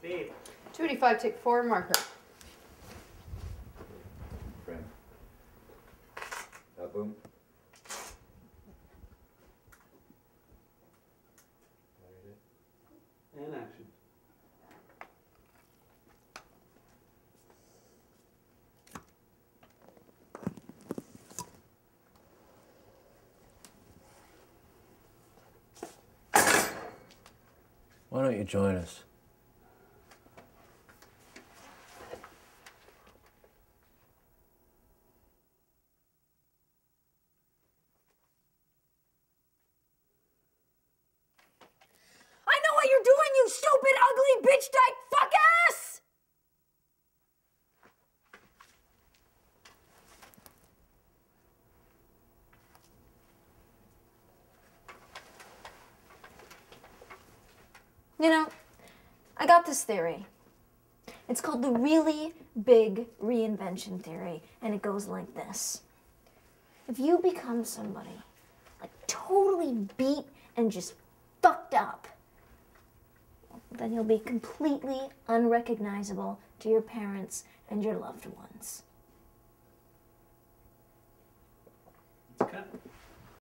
Steve. 285, take 4 marker. Friend. Boom. And action. Why don't you join us? Stupid, ugly, bitch dyke fuck ass! You know, I got this theory. It's called the really big reinvention theory, and it goes like this. If you become somebody, like, totally beat and just fucked up, then you'll be completely unrecognizable to your parents and your loved ones. Okay.